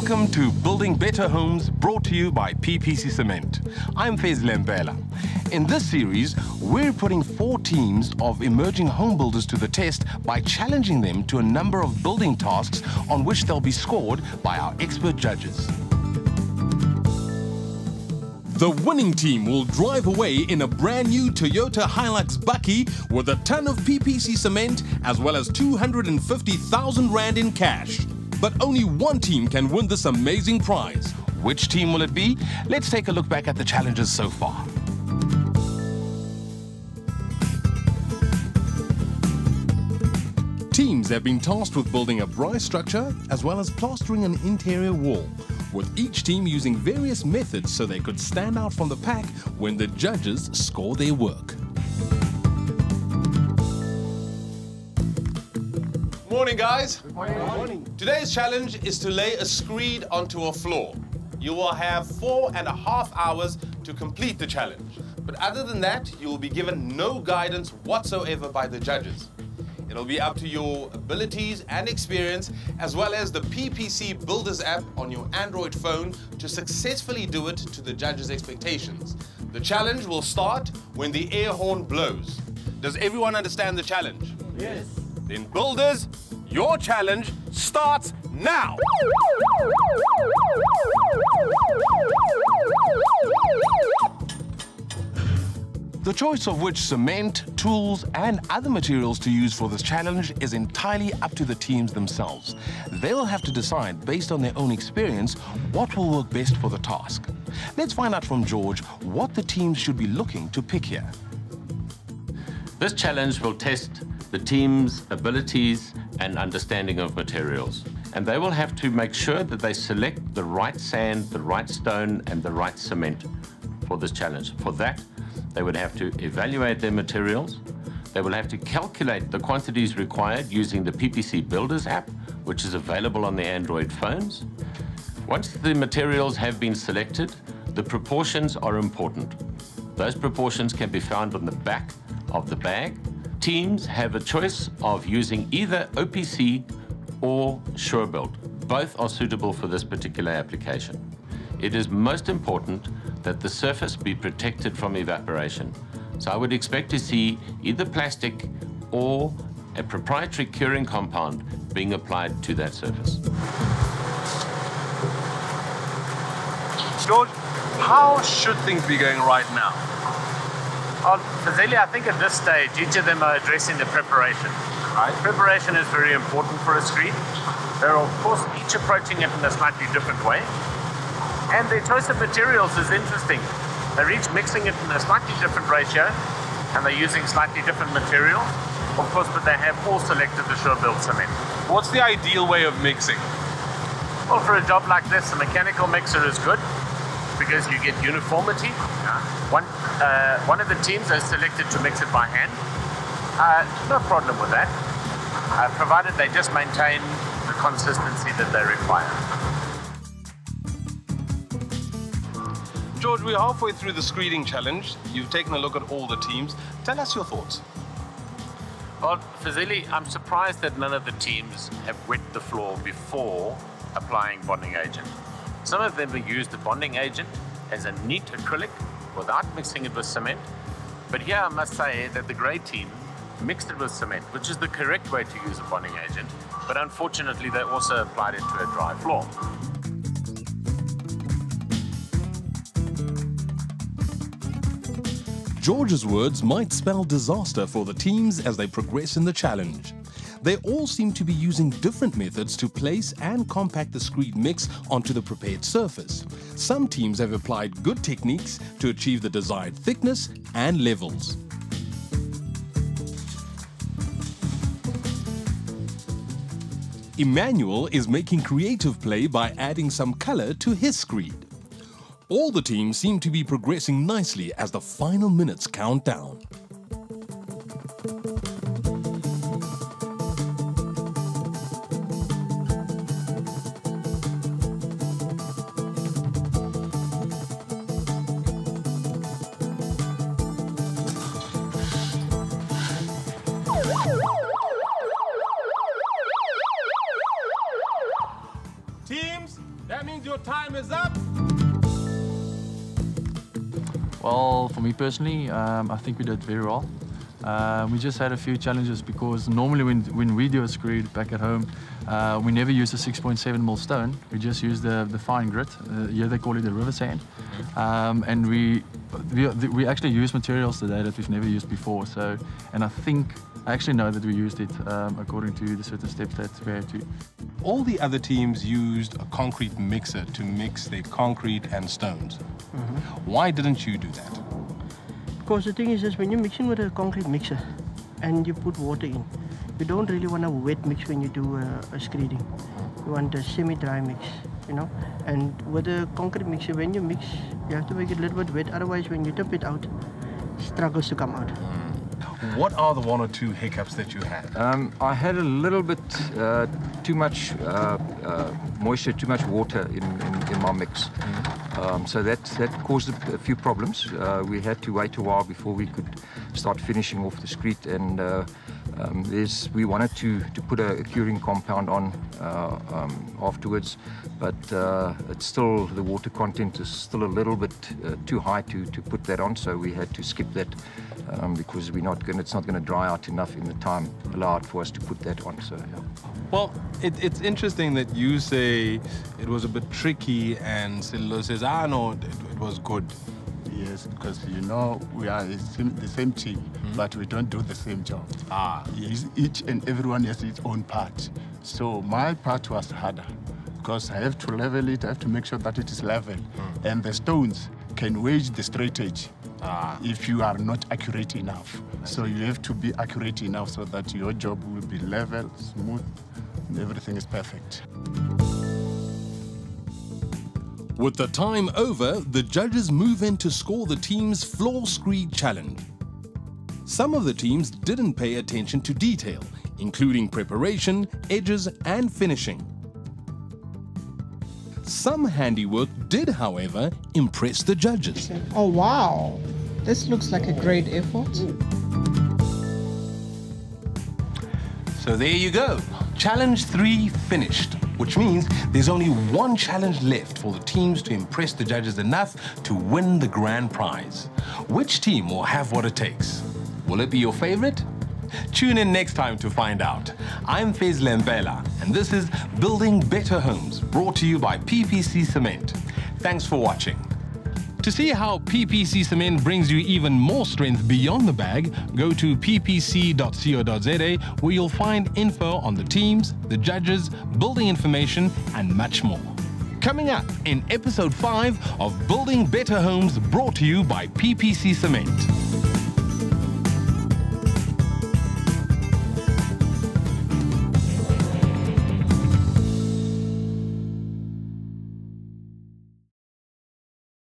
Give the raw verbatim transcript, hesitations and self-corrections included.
Welcome to Building Better Homes, brought to you by P P C Cement. I'm Fez Lembela. In this series, we're putting four teams of emerging home builders to the test by challenging them to a number of building tasks on which they'll be scored by our expert judges. The winning team will drive away in a brand new Toyota Hilux Bucky with a ton of P P C cement as well as two hundred fifty thousand rand in cash. But only one team can win this amazing prize. Which team will it be? Let's take a look back at the challenges so far. Teams have been tasked with building a brick structure as well as plastering an interior wall, with each team using various methods so they could stand out from the pack when the judges score their work. Morning, guys. Good morning. Good morning. Today's challenge is to lay a screed onto a floor. You will have four and a half hours to complete the challenge. But other than that, you will be given no guidance whatsoever by the judges. It'll be up to your abilities and experience, as well as the P P C Builders app on your Android phone, to successfully do it to the judges' expectations. The challenge will start when the air horn blows. Does everyone understand the challenge? Yes. Then builders, your challenge starts now. The choice of which cement, tools, and other materials to use for this challenge is entirely up to the teams themselves. They'll have to decide, based on their own experience, what will work best for the task. Let's find out from George what the teams should be looking to pick here. This challenge will test the team's abilities and understanding of materials. And they will have to make sure that they select the right sand, the right stone, and the right cement for this challenge. For that, they would have to evaluate their materials. They will have to calculate the quantities required using the P P C Builders app, which is available on the Android phones. Once the materials have been selected, the proportions are important. Those proportions can be found on the back of the bag. Teams have a choice of using either O P C or SureBuild. Both are suitable for this particular application. It is most important that the surface be protected from evaporation. So I would expect to see either plastic or a proprietary curing compound being applied to that surface. George, how should things be going right now? Well, Fazeli, I think at this stage, each of them are addressing the preparation. Right. Preparation is very important for a screed. They're, of course, each approaching it in a slightly different way. And their choice of materials is interesting. They're each mixing it in a slightly different ratio, and they're using slightly different material. Of course, but they have all selected the SureBuild cement. What's the ideal way of mixing? Well, for a job like this, a mechanical mixer is good because you get uniformity. Yeah. One, uh, one of the teams has selected to mix it by hand. Uh, no problem with that, uh, provided they just maintain the consistency that they require. George, we're halfway through the screeding challenge. You've taken a look at all the teams. Tell us your thoughts. Well, Fazeli, I'm surprised that none of the teams have wet the floor before applying bonding agent. Some of them have used the bonding agent as a neat acrylic without mixing it with cement. But here I must say that the grey team mixed it with cement, which is the correct way to use a bonding agent. But unfortunately, they also applied it to a dry floor. George's words might spell disaster for the teams as they progress in the challenge. They all seem to be using different methods to place and compact the screed mix onto the prepared surface. Some teams have applied good techniques to achieve the desired thickness and levels. Emmanuel is making creative play by adding some color to his screed. All the teams seem to be progressing nicely as the final minutes count down. Teams, That means your time is up. Well, for me personally, um, I think we did very well. Uh, we just had a few challenges because normally when, when we do a screed back at home, uh, we never use a six point seven mil stone. We just use the, the fine grit. Uh, here they call it the river sand. Um, and we, we, we actually use materials today that we've never used before. So, and I think, I actually know that we used it um, according to the certain steps that we had to. All the other teams used a concrete mixer to mix their concrete and stones. Mm-hmm. Why didn't you do that? Because the thing is, is when you're mixing with a concrete mixer and you put water in, you don't really want a wet mix when you do a, a screeding. You want a semi-dry mix, you know. And with a concrete mixer, when you mix, you have to make it a little bit wet. Otherwise, when you dump it out, it struggles to come out. What are the one or two hiccups that you had? Um, I had a little bit uh, too much uh, uh, moisture, too much water in, in, in my mix. Mm. Um, so that, that caused a few problems. Uh, we had to wait a while before we could start finishing off the screed, and uh, um, there's, we wanted to, to put a, a curing compound on uh, um, afterwards, but uh, it's still, the water content is still a little bit uh, too high to, to put that on, so we had to skip that um, because we're not gonna, it's not going to dry out enough in the time allowed for us to put that on. So, yeah. Well, it, it's interesting that you say it was a bit tricky and Sililo says, ah, no, it, it was good. Yes, because, you know, we are the same team, mm-hmm. but we don't do the same job. Ah. Yes. Each and everyone has its own part. So my part was harder because I have to level it, I have to make sure that it is level. Mm. And the stones can wedge the straight edge. Ah. If you are not accurate enough. So you have to be accurate enough so that your job will be level, smooth, and everything is perfect. With the time over, the judges move in to score the team's floor screed challenge. Some of the teams didn't pay attention to detail, including preparation, edges, and finishing. Some handiwork did, however, impress the judges. Oh, wow. This looks like a great effort. So there you go. Challenge three finished, which means there's only one challenge left for the teams to impress the judges enough to win the grand prize. Which team will have what it takes? Will it be your favorite? Tune in next time to find out. I'm Fez Lembela, and this is Building Better Homes, brought to you by P P C Cement. Thanks for watching. To see how P P C Cement brings you even more strength beyond the bag, go to p p c dot co dot z a, where you'll find info on the teams, the judges, building information, and much more. Coming up in episode five of Building Better Homes, brought to you by P P C Cement.